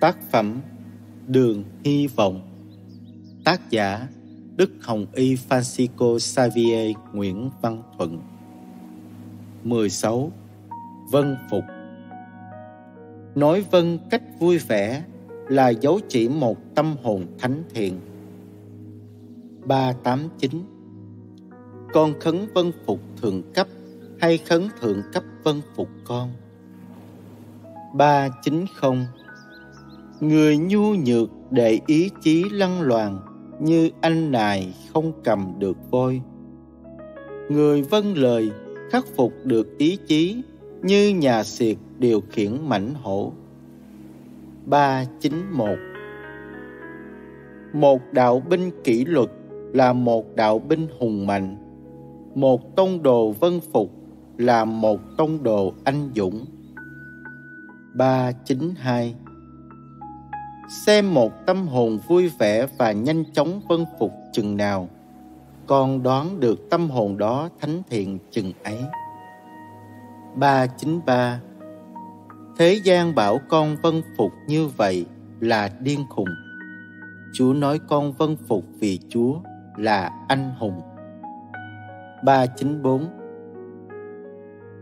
Tác phẩm Đường hy vọng. Tác giả Đức Hồng Y Phanxicô Xaviê Nguyễn Văn Thuận. 16. Vâng phục. Nói vâng cách vui vẻ là dấu chỉ một tâm hồn thánh thiện. 389. Con khấn vâng phục thượng cấp hay khấn thượng cấp vâng phục con? 390. Người nhu nhược để ý chí lăng loàn như anh nài không cầm được voi. Người vâng lời khắc phục được ý chí như nhà xiệt điều khiển mãnh hổ. 391. Một đạo binh kỷ luật là một đạo binh hùng mạnh. Một tông đồ vâng phục là một tông đồ anh dũng. 392. Xem một tâm hồn vui vẻ và nhanh chóng vâng phục chừng nào, con đoán được tâm hồn đó thánh thiện chừng ấy. 393. Thế gian bảo con vâng phục như vậy là điên khùng. Chúa nói con vâng phục vì Chúa là anh hùng. 394.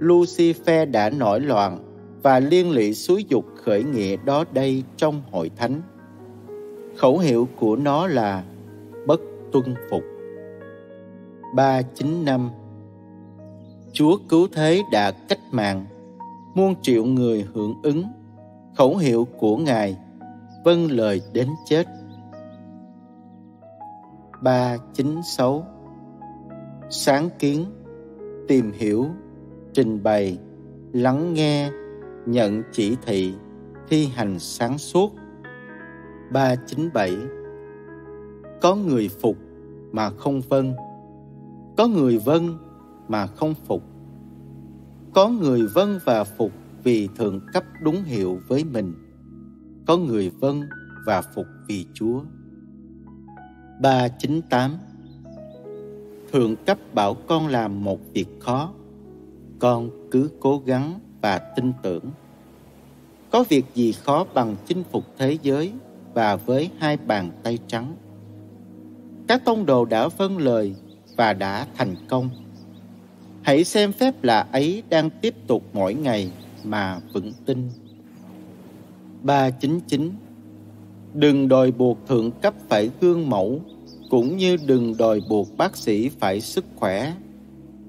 Lucifer đã nổi loạn và liên lụy xúi dục khởi nghĩa đó đây trong hội thánh. Khẩu hiệu của nó là bất tuân phục. 395. Chúa cứu thế đã cách mạng, muôn triệu người hưởng ứng. Khẩu hiệu của Ngài vâng lời đến chết. 396. Sáng kiến, tìm hiểu, trình bày, lắng nghe, nhận chỉ thị, thi hành sáng suốt. 397. Có người phục mà không vâng, có người vâng mà không phục. Có người vâng và phục vì thượng cấp đúng hiệu với mình. Có người vâng và phục vì Chúa. 398. Thượng cấp bảo con làm một việc khó, con cứ cố gắng và tin tưởng. Có việc gì khó bằng chinh phục thế giới và với hai bàn tay trắng. Các tông đồ đã vâng lời và đã thành công. Hãy xem phép lạ ấy đang tiếp tục mỗi ngày mà vững tin. 399. Đừng đòi buộc thượng cấp phải gương mẫu, cũng như đừng đòi buộc bác sĩ phải sức khỏe.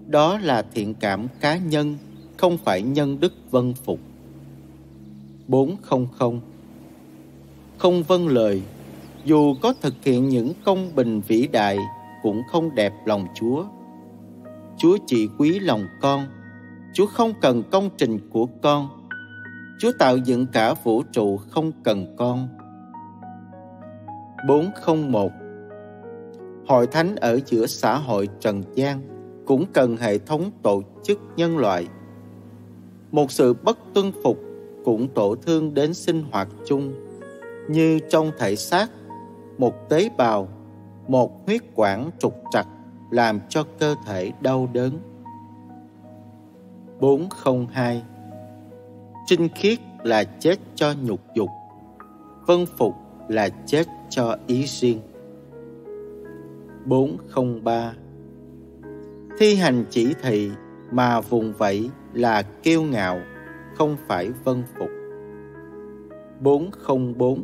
Đó là thiện cảm cá nhân, không phải nhân đức vâng phục. 400. Không vâng lời, dù có thực hiện những công bình vĩ đại, cũng không đẹp lòng Chúa. Chúa chỉ quý lòng con. Chúa không cần công trình của con. Chúa tạo dựng cả vũ trụ không cần con. 401. Hội thánh ở giữa xã hội trần gian cũng cần hệ thống tổ chức nhân loại. Một sự bất tuân phục cũng tổn thương đến sinh hoạt chung, như trong thể xác, một tế bào, một huyết quản trục trặc làm cho cơ thể đau đớn. 402. Trinh khiết là chết cho nhục dục, vâng phục là chết cho ý riêng. 403. Thi hành chỉ thị mà vùng vẫy là kiêu ngạo, không phải vâng phục. 404.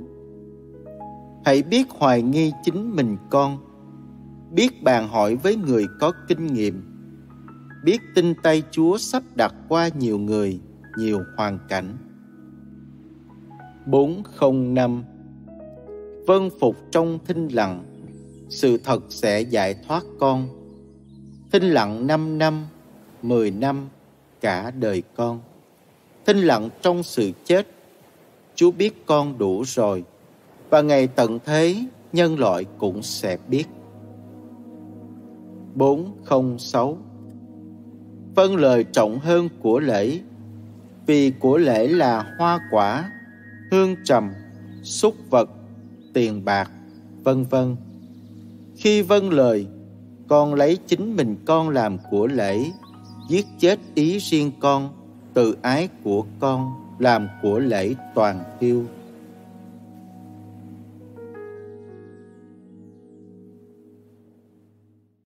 Hãy biết hoài nghi chính mình con, biết bàn hỏi với người có kinh nghiệm, biết tin tay Chúa sắp đặt qua nhiều người, nhiều hoàn cảnh. 405. Vâng phục trong thinh lặng, sự thật sẽ giải thoát con. Thinh lặng 5 năm, 10 năm, cả đời con. Thinh lặng trong sự chết, Chúa biết con đủ rồi, và ngày tận thế nhân loại cũng sẽ biết. 406. Vâng lời trọng hơn của lễ, vì của lễ là hoa quả, hương trầm, súc vật, tiền bạc, vân vân. Khi vâng lời, con lấy chính mình con làm của lễ, giết chết ý riêng con, tự ái của con làm của lễ toàn tiêu.